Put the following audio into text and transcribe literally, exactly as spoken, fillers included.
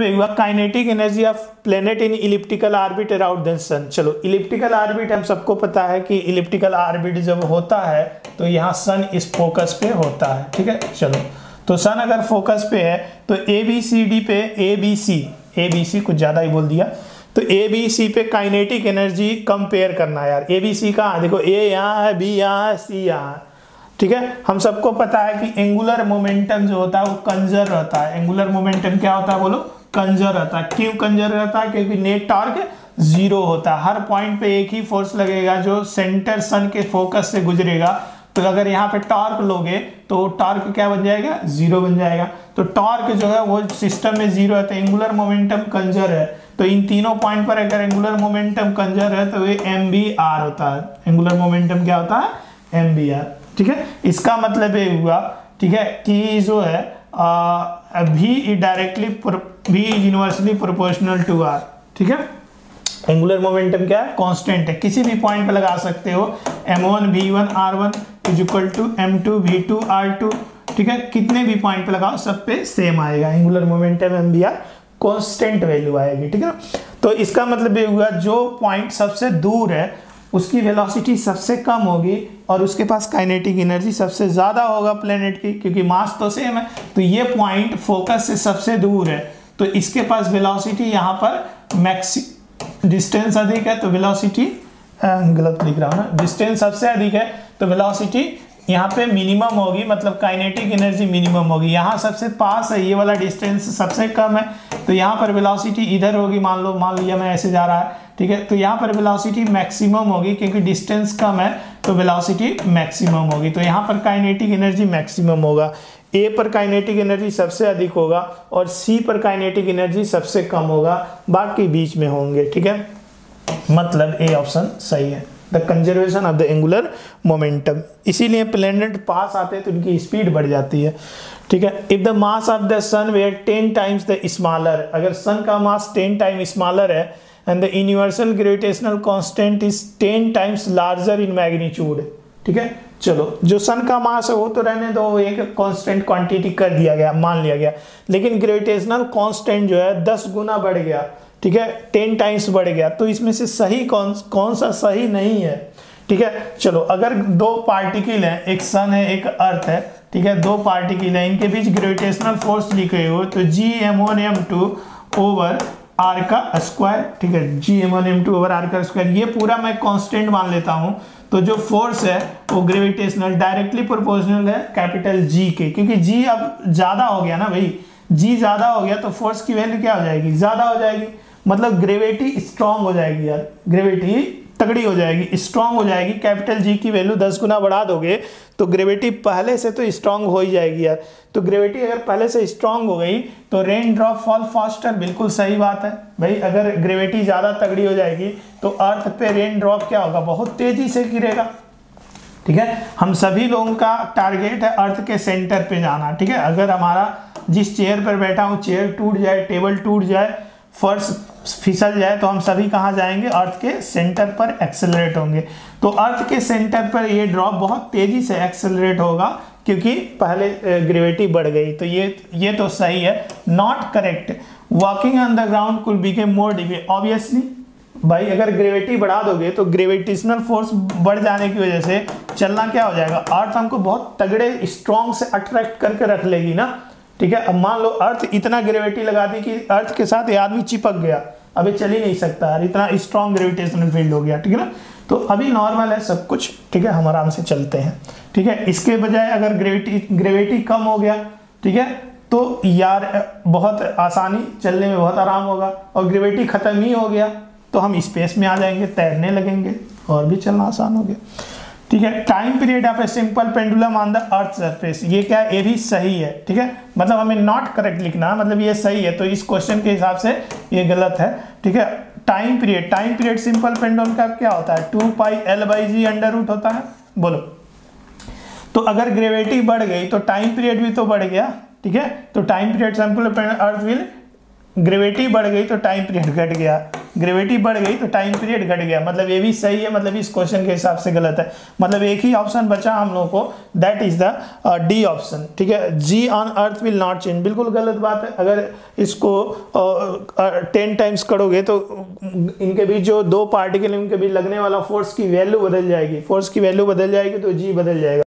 मतलब kinetic energy of planet in elliptical orbit around the sun. चलो elliptical orbit हम सबको पता है कि इलिप्टिकल आर्बिट जब होता है तो यहाँ सन इस फोकस पे होता है, ठीक है। चलो तो सन अगर फोकस पे है तो ए बी सी डी पे A B C A B C कुछ ज़्यादा ही बोल दिया, तो ए बी सी पे काइनेटिक एनर्जी कंपेयर करना है यार। ए बी सी कहाँ, देखो ए यहाँ है, बी यहाँ है, सी यहाँ है, ठीक है। हम सबको पता है कि एंगुलर मोमेंटम जो होता है वो कंजर्व रहता है। एंगुलर मोमेंटम क्या होता है बोलो, कंजर्व रहता है। क्यों कंजर्व रहता है, क्योंकि नेट टॉर्क जीरो होता है। हर पॉइंट पे एक ही फोर्स लगेगा जो सेंटर सन के फोकस से गुजरेगा, तो अगर यहाँ पे टॉर्क लोगे तो टॉर्क क्या बन जाएगा, जीरो बन जाएगा। तो टॉर्क जो है वो सिस्टम में जीरो है, तो एंगुलर मोमेंटम कंजर्व है। तो इन तीनों पॉइंट पर अगर एंगुलर मोमेंटम कंजर्व है तो ये एम बी आर होता है। एंगुलर मोमेंटम क्या होता है, एम बी आर, ठीक है। इसका मतलब ये हुआ, ठीक है, कि जो है भी डायरेक्टली भी यूनिवर्सली प्रोपोर्शनल टू आर, ठीक है। एंगुलर मोमेंटम क्या है, कांस्टेंट है, किसी भी पॉइंट पे लगा सकते हो। M one v one r one is equal to m two v two r two, ठीक है। कितने भी पॉइंट पे लगाओ सब पे सेम आएगा। Angular momentum m v r constant value आएगी, ठीक है। तो इसका मतलब ये हुआ जो पॉइंट सबसे दूर है उसकी वेलोसिटी सबसे कम होगी और उसके पास काइनेटिक एनर्जी सबसे ज़्यादा होगा प्लेनेट की, क्योंकि मास तो सेम है। तो ये पॉइंट फोकस से सबसे दूर है तो इसके पास वेलोसिटी यहाँ पर मैक्स डिस्टेंस अधिक है, तो वेलोसिटी गलत लिख रहा हूँ ना, डिस्टेंस सबसे अधिक है तो वेलोसिटी यहाँ पे मिनिमम होगी, मतलब काइनेटिक एनर्जी मिनिमम होगी। यहाँ सबसे पास है, ये वाला डिस्टेंस सबसे कम है तो यहाँ पर वेलोसिटी इधर होगी। मान लो मान लिया मैं ऐसे जा रहा है, ठीक है, तो यहाँ पर वेलोसिटी मैक्सिमम होगी क्योंकि डिस्टेंस कम है तो वेलोसिटी मैक्सिमम होगी। तो यहाँ पर काइनेटिक एनर्जी मैक्सिमम होगा। ए पर काइनेटिक एनर्जी सबसे अधिक होगा और सी पर काइनेटिक एनर्जी सबसे कम होगा, बाकी बीच में होंगे, ठीक है। मतलब ए ऑप्शन सही है, the conservation of the angular momentum. इसीलिए प्लेनेट पास आते हैं तो उनकी स्पीड बढ़ जाती है, ठीक है। If the mass of the sun were ten times the smaller, अगर सन का मास टेन टाइम स्मॉलर है and the universal gravitational constant is ten times larger in magnitude, ठीक है। चलो जो सन का मास है वो तो रहने दो, एक कांस्टेंट क्वांटिटी कर दिया गया, मान लिया गया, लेकिन ग्रेविटेशनल कांस्टेंट जो है दस गुना बढ़ गया, ठीक है, टेन टाइम्स बढ़ गया। तो इसमें से सही कौन कौन सा सही नहीं है, ठीक है। चलो अगर दो पार्टिकल हैं, एक सन है एक अर्थ है, ठीक है, दो पार्टिकल हैं, इनके बीच ग्रेविटेशनल फोर्स लिखे हो तो G m one m two over r का स्क्वायर, ठीक है, G m one m two over r का स्क्वायर, ये पूरा मैं कांस्टेंट मान लेता हूँ। तो जो फोर्स है वो ग्रेविटेशनल डायरेक्टली प्रोपोर्शनल है कैपिटल जी के, क्योंकि जी अब ज़्यादा हो गया ना भाई, जी ज़्यादा हो गया तो फोर्स की वैल्यू क्या हो जाएगी, ज़्यादा हो जाएगी, मतलब ग्रेविटी स्ट्रांग हो जाएगी यार, ग्रेविटी तगड़ी हो जाएगी, स्ट्रांग हो जाएगी। कैपिटल जी की वैल्यू दस गुना बढ़ा दोगे तो ग्रेविटी पहले से तो स्ट्रांग हो ही जाएगी यार। तो ग्रेविटी अगर पहले से स्ट्रांग हो गई तो रेन ड्रॉप फॉल फास्टर, बिल्कुल सही बात है भाई। अगर ग्रेविटी ज़्यादा तगड़ी हो जाएगी तो अर्थ पे रेन ड्रॉप क्या होगा, बहुत तेज़ी से गिरेगा, ठीक है। हम सभी लोगों का टारगेट है अर्थ के सेंटर पे जाना, ठीक है। अगर हमारा जिस चेयर पर बैठा हूँ चेयर टूट जाए, टेबल टूट जाए, फर्श फिसल जाए, तो हम सभी कहाँ जाएंगे, अर्थ के सेंटर पर एक्सेलरेट होंगे। तो अर्थ के सेंटर पर ये ड्रॉप बहुत तेज़ी से एक्सेलरेट होगा क्योंकि पहले ग्रेविटी बढ़ गई। तो ये ये तो सही है, not correct. Walking on the ground could become more difficult, obviously भाई अगर ग्रेविटी बढ़ा दोगे तो ग्रेविटेशनल फोर्स बढ़ जाने की वजह से चलना क्या हो जाएगा, अर्थ हमको बहुत तगड़े स्ट्रॉन्ग से अट्रैक्ट करके रख लेगी ना, ठीक है। अब मान लो अर्थ इतना ग्रेविटी लगा दी कि अर्थ के साथ ये आदमी चिपक गया, अभी चल ही नहीं सकता यार, इतना स्ट्रॉन्ग ग्रेविटेशनल फील्ड हो गया, ठीक है ना। तो अभी नॉर्मल है सब कुछ, ठीक है, हम आराम से चलते हैं, ठीक है। इसके बजाय अगर ग्रेविटी ग्रेविटी कम हो गया, ठीक है, तो यार बहुत आसानी, चलने में बहुत आराम होगा, और ग्रेविटी खत्म ही हो गया तो हम स्पेस में आ जाएंगे, तैरने लगेंगे और भी चलना आसान हो गया, ठीक है। Time period of a simple pendulum on the earth surface, ये क्या है, ये भी सही है, ठीक है। मतलब हमें नॉट करेक्ट लिखना है, मतलब ये सही है, तो इस क्वेश्चन के हिसाब से ये गलत है, ठीक है। Time period time period simple pendulum का क्या होता है, two pi l by g under root होता है, बोलो। तो अगर ग्रेविटी बढ़ गई तो टाइम पीरियड भी तो बढ़ गया, ठीक है। तो time period simple earth will, gravity बढ़ गई तो टाइम पीरियड घट गया, ग्रेविटी बढ़ गई तो टाइम पीरियड घट गया, मतलब ये भी सही है, मतलब इस क्वेश्चन के हिसाब से गलत है, मतलब एक ही ऑप्शन बचा हम लोगों को, that is the D option. ठीक है, G on earth will not change, बिल्कुल गलत बात है। अगर इसको टेन टाइम्स करोगे तो इनके बीच जो दो पार्टिकल उनके बीच लगने वाला फोर्स की वैल्यू बदल जाएगी, फोर्स की वैल्यू बदल जाएगी तो जी बदल जाएगा।